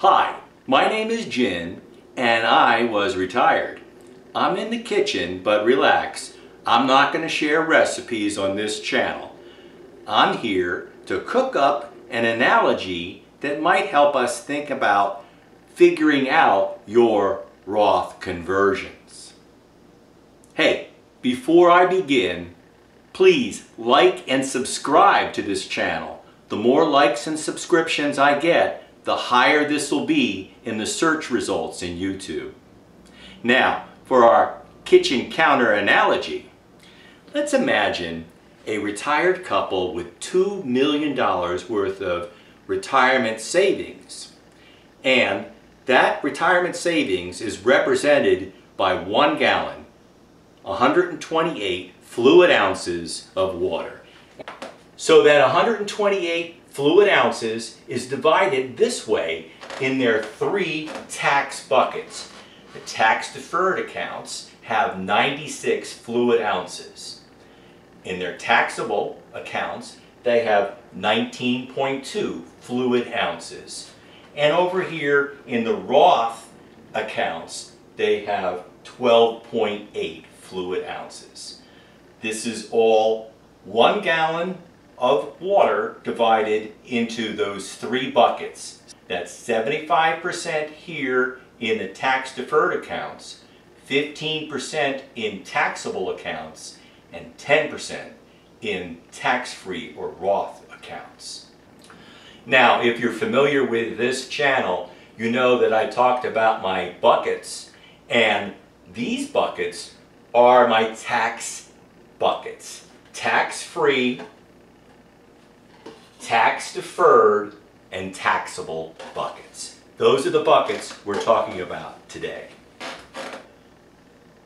Hi, my name is Jim, and I was retired. I'm in the kitchen, but relax, I'm not going to share recipes on this channel. I'm here to cook up an analogy that might help us think about figuring out your Roth conversions. Hey, before I begin, please like and subscribe to this channel. The more likes and subscriptions I get, the higher this will be in the search results in YouTube. Now, for our kitchen counter analogy, let's imagine a retired couple with $2 million worth of retirement savings. And that retirement savings is represented by 1 gallon, 128 fluid ounces of water. So that 128 fluid ounces is divided this way in their 3 tax buckets. The tax deferred accounts have 96 fluid ounces. In their taxable accounts, they have 19.2 fluid ounces. And over here in the Roth accounts, they have 12.8 fluid ounces. This is all 1 gallon of water divided into those 3 buckets. That's 75% here in the tax deferred accounts, 15% in taxable accounts, and 10% in tax-free or Roth accounts. Now, if you're familiar with this channel, you know that I talked about my buckets, and these buckets are my tax buckets. Tax-free, tax-deferred, and taxable buckets. Those are the buckets we're talking about today.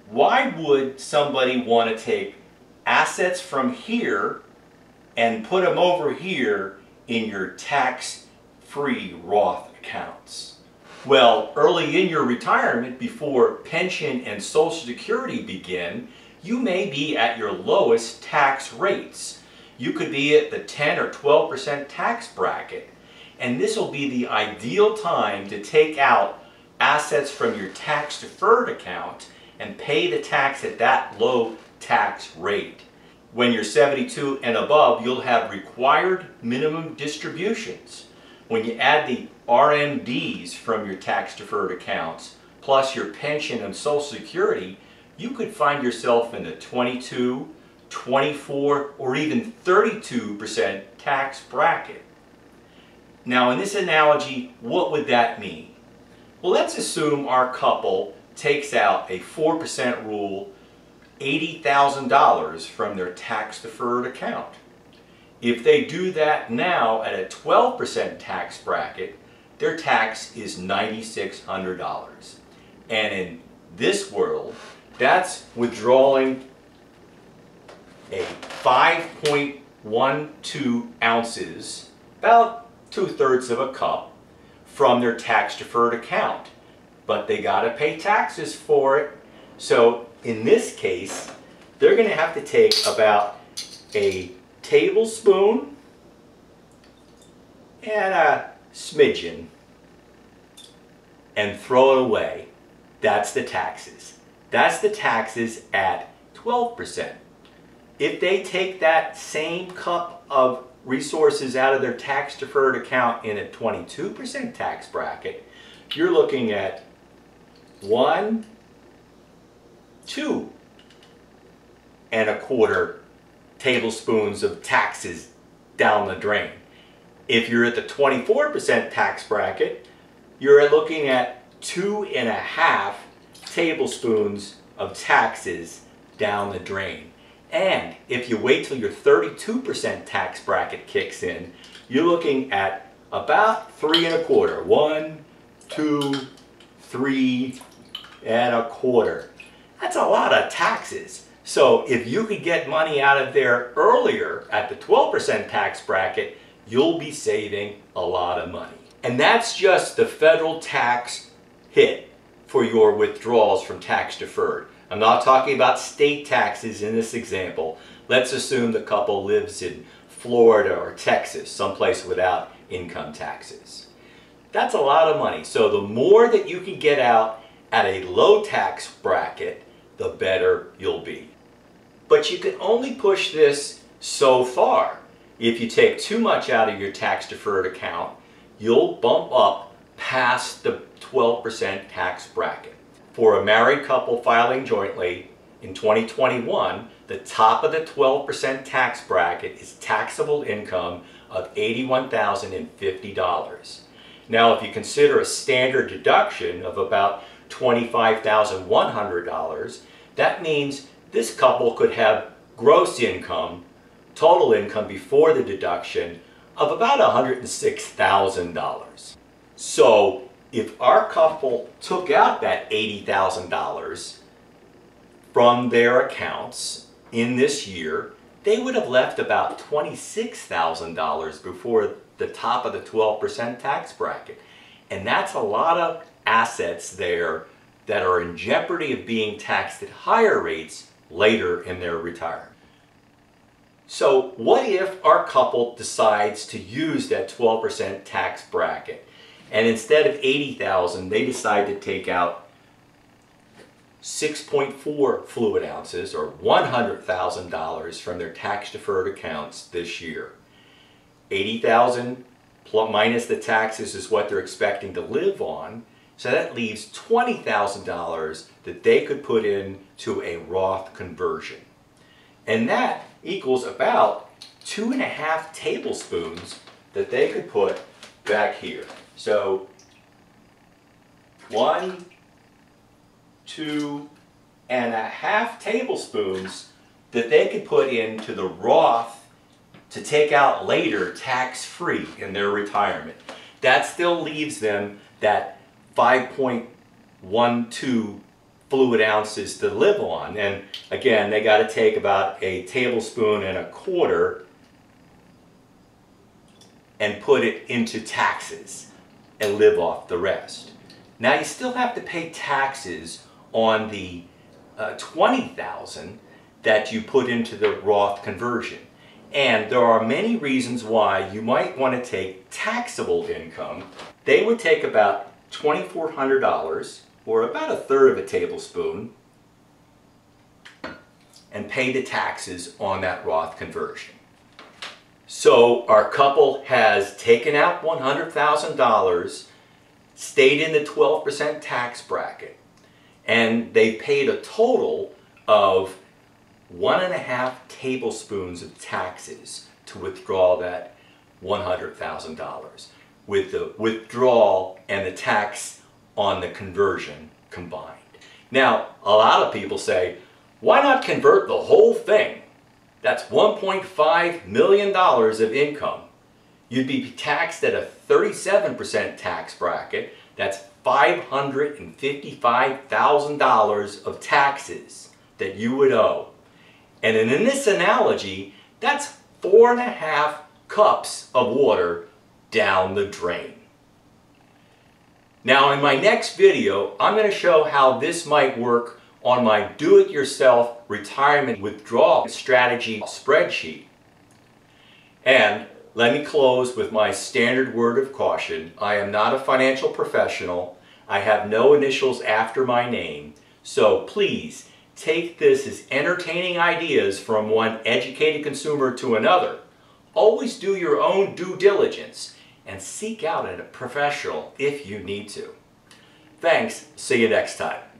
Why would somebody want to take assets from here and put them over here in your tax-free Roth accounts? Well, early in your retirement, before pension and Social Security begin, you may be at your lowest tax rates. You could be at the 10 or 12% tax bracket, and this will be the ideal time to take out assets from your tax deferred account and pay the tax at that low tax rate. When you're 72 and above, you'll have required minimum distributions. When you add the RMDs from your tax deferred accounts plus your pension and Social Security, you could find yourself in the 22%, 24%, or even 32% tax bracket. Now, in this analogy, what would that mean? Well, let's assume our couple takes out a 4% rule, $80,000 from their tax deferred account. If they do that now at a 12% tax bracket, their tax is $9,600. And in this world, that's withdrawing a 5.12 ounces, about 2/3 of a cup, from their tax deferred account. But they got to pay taxes for it. So in this case, they're going to have to take about a tablespoon and a smidgen and throw it away. That's the taxes. That's the taxes at 12%. If they take that same cup of resources out of their tax deferred account in a 22% tax bracket, you're looking at 2 1/4 tablespoons of taxes down the drain. If you're at the 24% tax bracket, you're looking at 2 1/2 tablespoons of taxes down the drain. And if you wait till your 32% tax bracket kicks in, you're looking at about 3 1/4. 1, 2, 3 1/4. That's a lot of taxes. So if you could get money out of there earlier at the 12% tax bracket, you'll be saving a lot of money. And that's just the federal tax hit for your withdrawals from tax deferred. I'm not talking about state taxes in this example. Let's assume the couple lives in Florida or Texas, someplace without income taxes. That's a lot of money. So the more that you can get out at a low tax bracket, the better you'll be. But you can only push this so far. If you take too much out of your tax deferred account, you'll bump up past the 12% tax bracket. For a married couple filing jointly in 2021, the top of the 12% tax bracket is taxable income of $81,050. Now, if you consider a standard deduction of about $25,100, that means this couple could have gross income, total income before the deduction, of about $106,000. So if our couple took out that $80,000 from their accounts in this year, they would have left about $26,000 before the top of the 12% tax bracket. And that's a lot of assets there that are in jeopardy of being taxed at higher rates later in their retirement. So what if our couple decides to use that 12% tax bracket, and instead of $80,000, they decide to take out 6.4 fluid ounces or $100,000 from their tax deferred accounts this year? $80,000 minus the taxes is what they're expecting to live on. So that leaves $20,000 that they could put into a Roth conversion. And that equals about 2.5 tablespoons that they could put back here. So 1.5 tablespoons that they could put into the Roth to take out later tax-free in their retirement. That still leaves them that 5.12 fluid ounces to live on, and again they got to take about 1.25 tablespoons and put it into taxes and live off the rest. Now you still have to pay taxes on the $20,000 that you put into the Roth conversion, and there are many reasons why you might want to take taxable income. They would take about $2,400 or about 1/3 tablespoon and pay the taxes on that Roth conversion. So our couple has taken out $100,000, stayed in the 12% tax bracket, and they paid a total of 1.5 tablespoons of taxes to withdraw that $100,000. With the withdrawal and the tax on the conversion combined. Now, a lot of people say, why not convert the whole thing? That's $1.5 million of income. You'd be taxed at a 37% tax bracket. That's $555,000 of taxes that you would owe. And in this analogy, that's 4.5 cups of water down the drain. Now in my next video, I'm going to show how this might work on my do-it-yourself retirement withdrawal strategy spreadsheet. And let me close with my standard word of caution. I am not a financial professional. I have no initials after my name. So please take this as entertaining ideas from one educated consumer to another. Always do your own due diligence and seek out a professional if you need to. Thanks. See you next time.